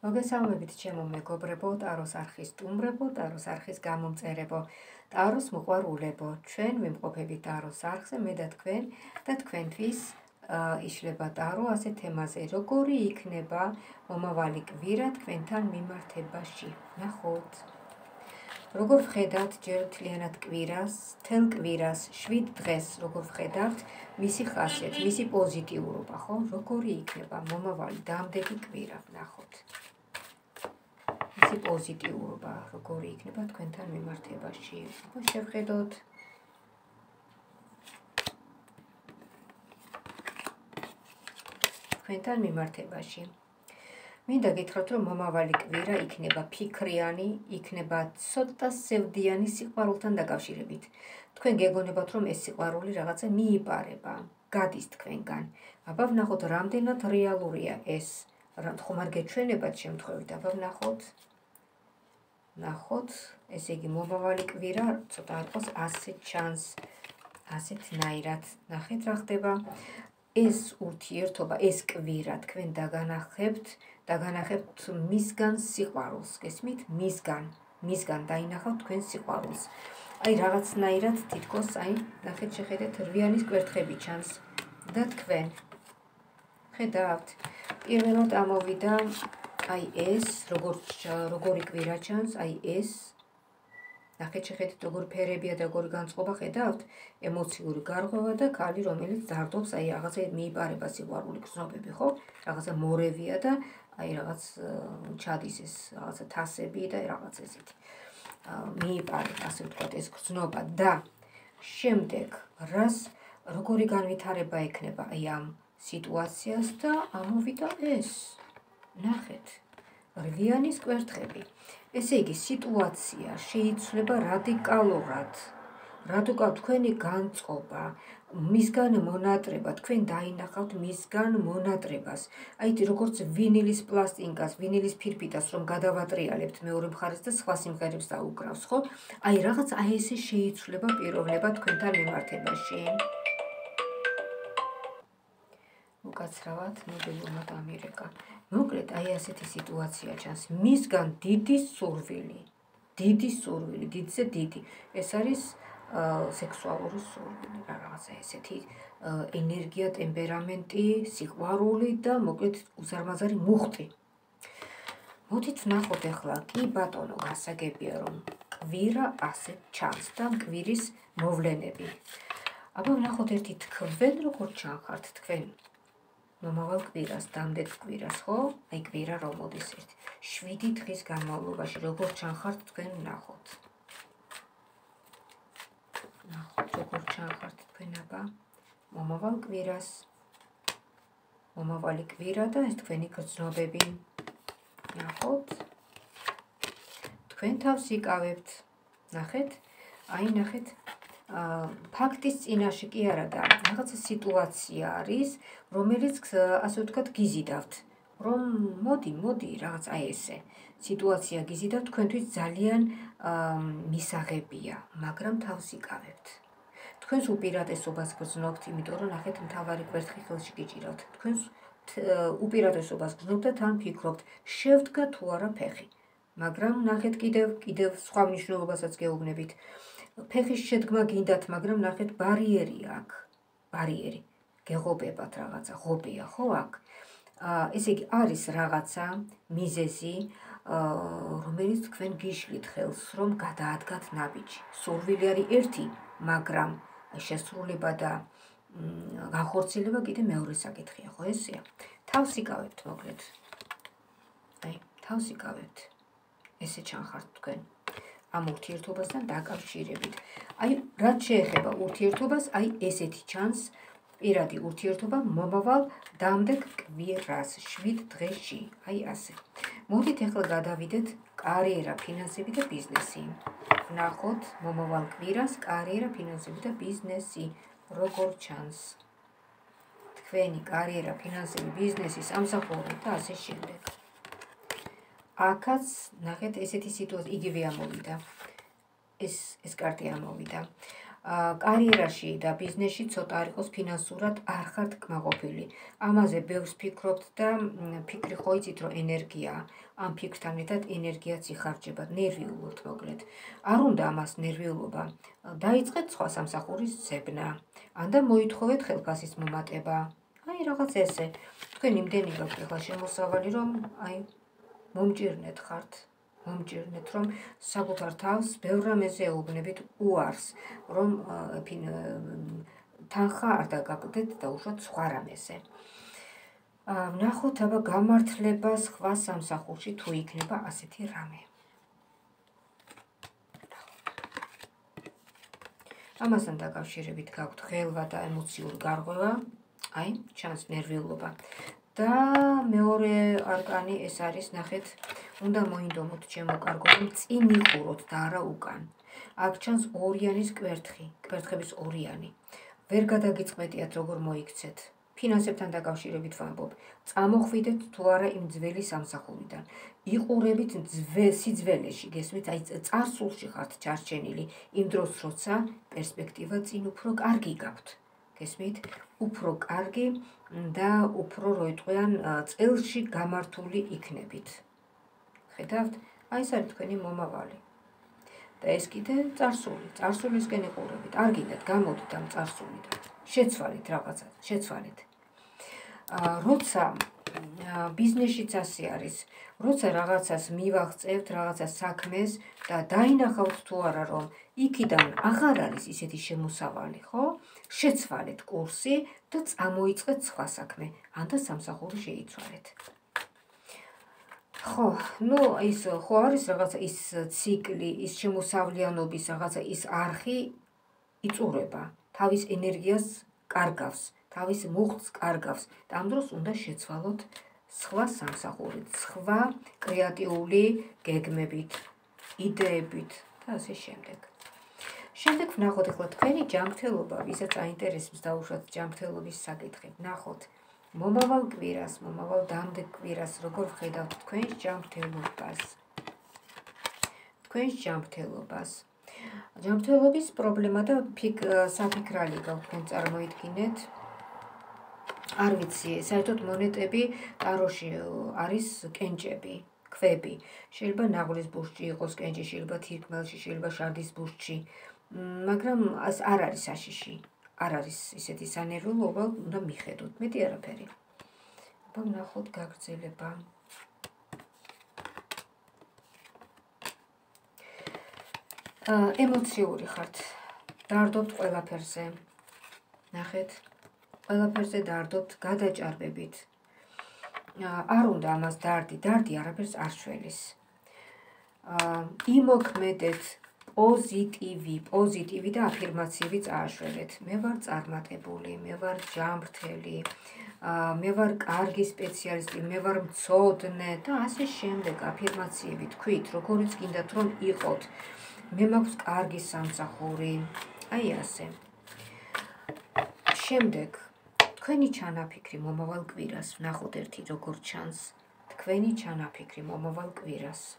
მოგესალმებით ჩემო მეგობრებო, ტაროს არხის სტუმრებო, ტაროს არხის გამომწერებო, ტაროს მოყვარულებო. Ჩვენ ვიმყოფებით ტაროს არხზე, მე და თქვენ და თქვენთვის იშლება ტარო ასე თემაზე, როგორი იქნება მომავალი კვირა თქვენთან მიმართებაში. ნახოთ. როგორ ვხედავთ ჯერ მთლიანად კვირას, თელ კვირას, 7 დღეს როგორ ვხედავთ, მისი ხასიათი, მისი პოზიტიურობა, ხო? როგორი იქნება მომავალი დამდეგი კვირა, ნახოთ. მისი პოზიტიურობა როგორი იქნება თქვენთან მიმართებაში. შევხედოთ. თქვენთან მიმართებაში. მინდა გითხრათ, რომ მომავალი კვირა იქნება ფიქრიანი, იქნება ცოტა სევდიანი სიყვარულთან დაკავშირებით. თქვენ გეგონებათ, რომ ეს სიყვარული რაღაცა მიიპარება, გადის თქვენგან. აბა ვნახოთ, რამდენად რეალურია ეს. ხომ არ გეჩვენებათ შემთხვევით, აბა ვნახოთ. ნახოთ, ესე იგი მომავალი კვირა ცოტა არ ყავს ასეთ შანსს, ასეთნაირად. ნახეთ რა ხდება. ეს ურთიერთობა, ეს კვირა თქვენ დაგანახებთ მისგან სიყვარულს, გესმით? მისგან დაინახავთ თქვენ სიყვარულს. აი რაღაცნაირად თითქოს, აი, ნახეთ, შეხედეთ, რვიანის კვერთხები ჩანს და თქვენ ხედავთ. პირველად ამოვიდა აი ეს, როგორი კვირა ჩანს, აი ეს. ნახეთ, შეხედეთ, როგორი ფერებია და როგორი განწყობა, ხედავთ, ემოციური გარღვევა და ქალი, რომელიც დარდობს, აი რაღაცა მიიპარება სიყვარული გრძნობები, ხო? რაღაცა მორევია და აი რაღაც ჩადის ეს რაღაცა თასები და რაღაც ესეთი. მიიპარება, ასე ვთქვათ, ეს გრძნობა და შემდეგ როგორი განვითარება ექნება აი ამ სიტუაციას და ამოვიდა ეს. ნახეთ. რვიანის კვერთხები. ესე იგი სიტუაცია შეიცვლება რადიკალურად. რადიკალურად თქვენი განწყობა, მისგან მონატრება, თქვენ დაინახავთ მისგან მონატრებას. აი როგორც ვინილის პლასტინკას, ვინილის ფირფიტას რომ გადავატრიალებთ მეორე მხარეს და სხვა სიმღერებს დაუკრავს, ხო? აი რაღაც აი ესე შეიცვლება პიროვნება თქვენთან მიმართებაში. უკაცრავად მოდელურმა ამერიკა. მოკლედ აი ასეთი სიტუაცია ჩანს. მისგან დიდი სურვილი, დიდზე დიდი. ეს არის სექსუალური სურვილი, რაღაცა ესეთი ენერგია, ტემპერამენტი, სიყვარული და მოკლედ უზარმაზარი მუხტი. მოდით ვნახოთ ახლა, კი ბატონო, გასაგებია რომ კვირა ასე ჩანს და კვირის მოვლენები. აბა ვნახოთ ერთი თქვენ როგორ ჩანხართ თქვენ. მომავალ კვირას, დამდეგ კვირას, ხო? აი კვირა რომ მოდის 7 დღის განმავლობაში, როგორ ჩანხართ თქვენ ნახოთ. ნახოთ, როგორ ჩანხართ თქვენ აბა მომავალ კვირას. მომავალი კვირა და ეს თქვენი გრძნობები. ნახოთ. თქვენ თავს იკავებთ. ნახეთ? აი ნახეთ. ფაქტის წინაშე კი არა და რაღაცა სიტუაცია არის, რომელიც ასე ვთქვათ გიზიდავთ, რომ მოდი რაღაც აი ესე სიტუაცია გიზიდავთ, თქვენთვის ძალიან მისაღებია, მაგრამ თავს იკავებთ. თქვენს უპირატესობას გრძნობთ, იმიტომ რომ ნახეთ მთავარი კვერთხი ხელში გიჭირავთ. თქვენს უპირატესობას გრძნობთ და თან ფიქრობთ, შევდგა თუ არა ფეხი, მაგრამ ნახეთ კიდევ სხვა მნიშვნელობასაც გეუბნებით. ფეხის შედგმა გინდათ, მაგრამ ნახეთ ბარიერი აქ. ბარიერი. გეღობებათ რაღაცა, ღობია ხო აქ. ესე იგი არის რაღაცა მიზეზი, რომელიც თქვენ გიშლით ხელს, რომ გადაადგათ ნაბიჯი. სურვილი არის ერთი, მაგრამ შესრულება და განხორციელება კიდე მეორე საკითხია, ხო ესეა. თავს იკავებთ მოკლედ. აი, თავს იკავებთ. ესე ჩანხართ თქვენ. ამ ურთიერთობასთან დაკავშირებით. აი, რაც შეეხება ურთიერთობას, აი ესეთი ჩანს პირადი ურთიერთობა მომავალ დამდეგ კვირას 7 დღეში. აი ასე. მოდით ახლა გადავიდეთ კარიერა, ფინანსები და ბიზნესი. ნახოთ მომავალ კვირას კარიერა, ფინანსები და ბიზნესი როგორ ჩანს. თქვენი კარიერა, ფინანსები, ბიზნესის ამსახურება და ასე შემდეგ. აქაც ნახეთ ესეთი სიტუაცია იგივე ამოვიდა. ეს კარტი ამოვიდა. კარიერაში და ბიზნესში ცოტა არ იყოს ფინანსურად არ ხართ კმაყოფილი. Ამაზე ბევრს ფიქრობთ და ფიქრი ხო იცით რომ ენერგია ამ ფიქრთან ერთად ენერგიაც იხარჯება, ნერვიულობთ მოკლედ. არ უნდა ამას ნერვიულობა. Დაიწყეთ სხვა სამსახურის ძებნა. ან და მოითხოვეთ ხელკასის მომატება. Ai რაღაც ესე. Თქვენ იმდენი გაქვთ ახლა შემოსავალი რომ აი მომჭირნეთ ხართ, მომჭირნეთ რომ საკუთარ თავს ბევრ რამეზე ეუბნებით უარს, რომ თანხა არ დაგაგდეთ და უშოთ სხვა რამეზე. ვნახოთ აბა გამართლება სხვა სამსახურში თუ იქნება ასეთი რამე. Amazon დაკავშირებით გაქვთ ხელვა და ემოციური გარღვევა, აი, ჩანს ნერვიულობა. და მეორე არკანი ეს არის ნახეთ, უნდა მოინდომოთ ჩემო კარგო, წინ იყუროთ და არა უკან. აქ ჩანს ორიანის კვერთხი, კვერთხების ორიანი. ვერ გადაგიწყმეტიათ როგორ მოიქცეთ. Ფინანსებთან დაკავშირებით ვამბობ. Წამოხვიდეთ თუ არა იმ ძველი სამსახურიდან. იყურებით სიძველეში, გესმით, აი წარსულში ხართ ჩარჩენილი, იმ დროს როცა პერსპექტივა წინ უფრო კარგი გაქვთ. Გესმით, უფრო კარგი და უფრო როიტყვიან წელში გამართული იქნებით. Ხედავთ, აი ეს არის თქვენი მომავალი. და ეს კიდე წარსული, წარსულისკენ იყურებით. არ გინდათ გამოდით ამ წარსულიდან. Შეცვალეთ რაღაცა, შეცვალეთ. როცა ბიზნესშიც ასე არის, როცა რაღაცას მივაღწევთ, რაღაცას საქმეს და დაინახავთ თუ არა რომ იქიდან აღარ არის ისეთი შემოსავალი, ხო? შეცვალეთ კურსი და წამოიწყეთ სხვა საქმე, ან და სამსახური შეიცვალეთ. ხო, ну ის ხო არის რაღაცა ის ციკლი, ის შემოსავლიანობის რაღაცა ის არხი იწურება. Თავის ენერგიას კარგავს, თავის მუხტს კარგავს და ამ დროს უნდა შეცვალოთ სხვა სამსახურით, სხვა კრეატიული გეგმებით, იდეებით და ასე შემდეგ. Შემდეგ ვნახოთ ახლა თქვენი ჯანმრთელობა, ვისაც აინტერესებს დაუშვათ ჯანმრთელობის საკითხი. Ვნახოთ მომავალ კვირას, მომავალ დამდეგ კვირას, როგორ ვხედავთ თქვენს ჯანმრთელობას. თქვენს ჯანმრთელობას. Ჯანმრთელობის პრობლემა და საფიქრალი გაქვთ წარმოიდგინეთ. არ ვიცი, საერთოდ მონეტები ტაროში არის კენჭები, ქვები. შეიძლება ნაღვლის ბურჯი იყოს კენჭი, შეიძლება თირკმელში, შეიძლება შარდის ბურჯი, მაგრამ არ არის საშიში. არ არის ისეთი სანერვიულობა, უნდა მიხედოთ, მეტი არაფერი. აბა ვნახოთ გაგრძელება. Ემოციური ხართ. Დაარდობთ ყველაფერზე. ნახეთ. Ყველაფერზე დაარდობთ გადაჭარბებით. არ უნდა ამას დარდი. დარდი არაფერს არ შველის. იმოქმედეთ. პოზიტივი. პოზიტივი და აფირმაციები წააშველეთ. მე ვარ წარმატებული. მე ვარ ჯანმრთელი. მე ვარ კარგი სპეციალისტი, მე ვარ მწოდნე და ასე შემდეგ აფირმაციები თქვით, როგორიც გინდათ რომ იყოთ. მე მაქვს კარგი სამსახური. აი ასე. შემდეგ თქვენი ჩანაფიქრი მომავალ კვირას. ვნახოთ ერთი როგორ ჩანს. თქვენი ჩანაფიქრი მომავალ კვირას.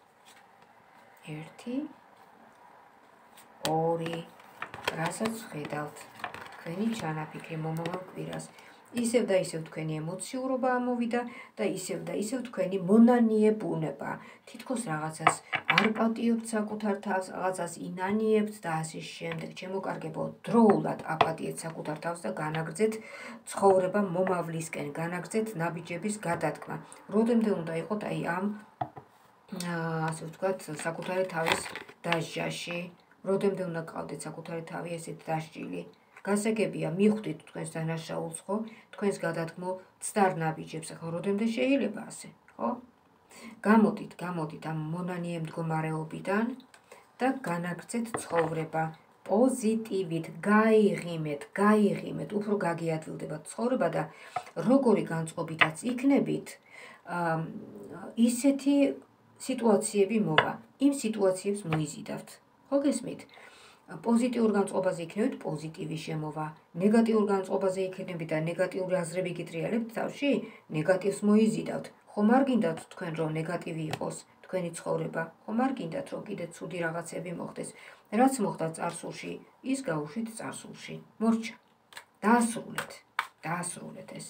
1 2 რასაც ხედავთ. თქვენი ჩანაფიქრი მომავალ კვირას. ისევ და ისევ თქვენი ემოციურობა ამოვიდა და ისევ და ისევ თქვენი მონანიებუნება. თითქოს რაღაცას არ პატიებთ საკუთარ თავს, რაღაცას ინანიებთ და ასე შემდეგ. შემოკარგებო დროულად აპატიეთ საკუთარ თავს და განაგრძეთ ცხოვრება მომავლისკენ, განაგრძეთ ნაბიჯების გადადგმა. როდემდე უნდა იყოთ აი ამ ასე ვთქვათ საკუთარი თავის დასჯაში, როდემდე უნდა გყავდეთ საკუთარი თავი ესეთ დასჯილი. Გასაგებია მიხვდით თქვენს დანაშაულს, ხო? Თქვენს გადადგმულ ცდარ ნაბიჯებს, ხო? Როდემდე შეიძლება ასე, ხო? გამოდით ამ მონანიე მდგომარეობიდან და განაგრძეთ ცხოვრება პოზიტივით, გაიღიმეთ, უფრო გაგიადვილდებათ ცხოვრება და როგორი განწყობითაც იქნებით, ისეთი სიტუაციები მოვა. იმ სიტუაციებს მოიზიდავთ. ხო გესმით? Pozitivul განწყობაზე იქნებით პოზიტივი შემოვა. Ნეგატიურ განწყობაზე იქნებით და ნეგატიური აზრები გიტრიალებთ თავში, ნეგატივს მოიზიდავთ. ხომ არ გინდათ თქვენ რომ ნეგატივი იყოს, თქვენი ცხოვრება, ხომ არ გინდათ რომ კიდე ცუდი რაღაცები მოხდეს, რაც მოხდა წარსულში, ის გაუშვით წარსულში. მორჩა. დაასრულეთ ეს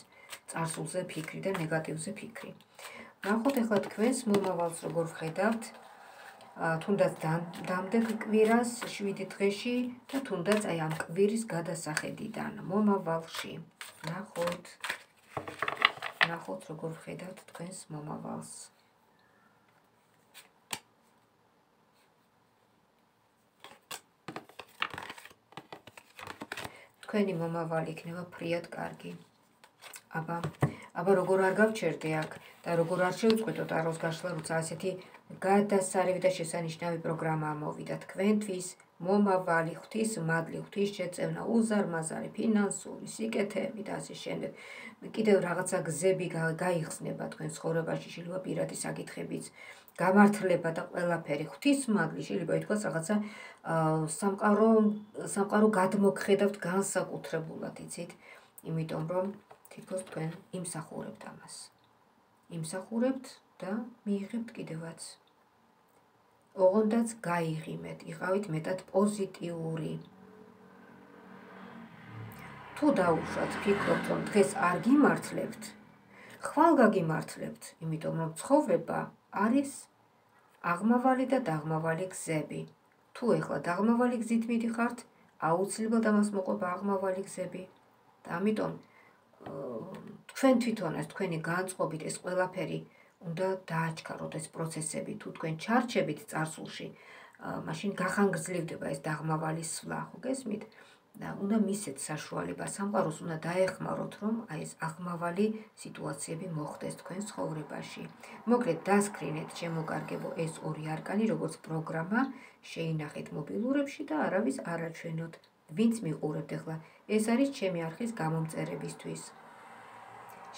წარსულზე ფიქრი და ნეგატივზე ფიქრი. ნახოთ ახლა თქვენს მომავალს როგორ ვხედავთ. Tundaz damdeg კვირას 7 დღეში და თუნდაც აი ამ კვირის გადასახედიდან მომავალში. ნახოთ როგორ ხედავთ თქვენს მომავალს. Თქვენი მომავალი იქნება ფრიად კარგი. აბა როგორ არ გავჩერდე აქ და როგორ არ შევწყვეტოთ აროს გაშლა, როცა ასეთი გადასარევი და შესანიშნავი პროგრამა მოვიდა თქვენთვის, მომავალი, ღვთისმადლი, ღვთისშეწევნა, უზარმაზარი, ფინანსური სიკეთეები და ასე შემდეგ. Კიდევ რაღაცა გზები გაიხსნება თქვენ ცხოვრებაში, შეიძლება პირადი საკითხებიც, გამართლება და ყველაფერი. ღვთისმადლი შეიძლება ითქვას რაღაცა სამყარო გადმოგხედავთ განსაკუთრებულად, იცით, იმიტომ რომ თითქოს თქვენ იმსახურებთ ამას. Იმსახურებთ და მიიღებთ კიდევაც. ოღონდაც გაიღიმეთ, იყავით მეტად პოზიტიური. Თუ დაუშვათ, ფიქრობთ, რომ დღეს არ გიმართლებთ, ხვალ გაგიმართლებთ, იმიტომ რომ ცხოვრება არის აღმავალი და დაღმავალი გზები. Თუ ეხლა დაღმავალი გზით მიდიხართ, აუცილებლად ამას მოყვება აღმავალი გზები. და ამიტომ თქვენ თვითონაც თქვენი განწყობით ეს ყველაფერი უნდა დააჩქაროთ ეს პროცესები, თუ თქვენ ჩარჩებით წარსულში, მაშინ გახანგრძლივდება ეს დაღმავალი სვლა, ხო გესმით? და უნდა მისცეთ საშუალება, სამყაროს უნდა დაეხმაროთ, რომ აი ეს აღმავალი სიტუაციები მოხდეს თქვენ ცხოვრებაში. მოკლედ დასკრინეთ, შემოგარგებო ეს ორი არკანი, როგორც პროგრამა, შეინახეთ მობილურებში და არავის არ აჩვენოთ, ვინც მიყურებთ ახლა. ეს არის ჩემი არხის გამომწერებისთვის.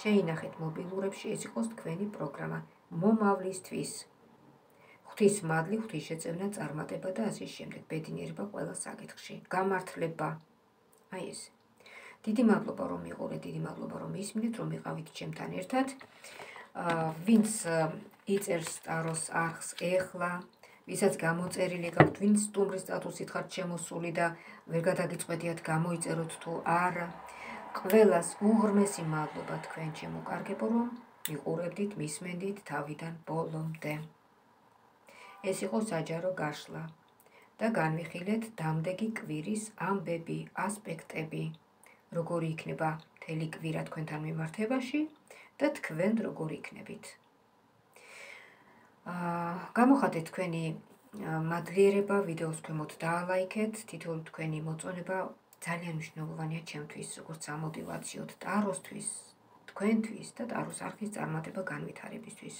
შეინახეთ მობილურებში, ეს იყოს თქვენი პროგრამა მომავლისთვის. ღვთისმადლი, ღვთისშეწევნა, წარმატება და ასე შემდეგ, ბედნიერება ყველა საკითხში, გამართლება. Აი ეს. დიდი მადლობა რომ მიყურეთ, დიდი მადლობა რომ ისმინეთ, რომ იყავით ჩემთან ერთად. Ვინც იწერს ტაროს არხს ეხლა, ვისაც გამოწერილი გაქვთ, ვინც სტუმრის სტატუსით ხართ შემოსული და ვერ გადაგიწყვეტიათ გამოიწეროთ თუ არა. Ყველას უღრმესი მადლობა თქვენ შემოკარგებო, რომ მიყურებდით, მისმენდით თავიდან ბოლომდე. ეს იყო საჯარო გაშლა და განვიხილეთ დამდეგი კვირის ამბები, ასპექტები, როგორი იქნება მთელი კვირა თქვენთან მიმართებაში და თქვენ როგორი იქნებით. გამოხატეთ თქვენი მადლიერება, ვიდეოს ქვემოთ დაალაიქეთ, თითოეული თქვენი მოწონება ძალიან მნიშვნელოვანია ჩემთვის, როგორც ამოტივაციოდ ტაროსთვის, თქვენთვის და ტაროს არხის წარმატება განვითარებისთვის.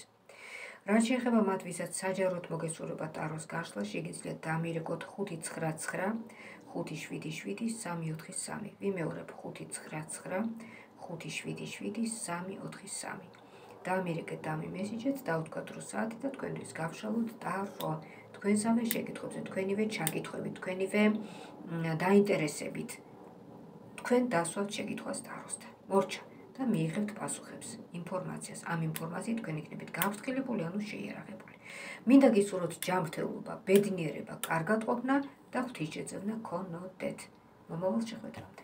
რაც შეეხება მათ, ვისაც საჯაროდ მოგესურვება ტაროს გაშლა, შეგიძლიათ დამირეკოთ 599 577 343. ვიმეორებ 599 577 343. დამირეკეთ დამი მესიჯებს, დავთქვათ რო საათი და თქვენთვის გავშალოთ ტარო. Თქვენსავე შეკითხვებზე, თქვენივე ჩაკითხვებით, თქვენივე დაინტერესებით. Თქვენ დასვათ შეკითხვას ტაროსთან. Მორჩა და მიიღებთ პასუხებს, ინფორმაციას. Ამ ინფორმაციით თქვენ იქნებით გაბრწყილებული, ანუ შეიარაღებული. მინდა გისურვოთ ჯანმრთელობა, ბედნიერება, კარგად ყოფნა და ღვთისმშეწევნა გქონოდეთ. მომავალ შეხვედრამდე.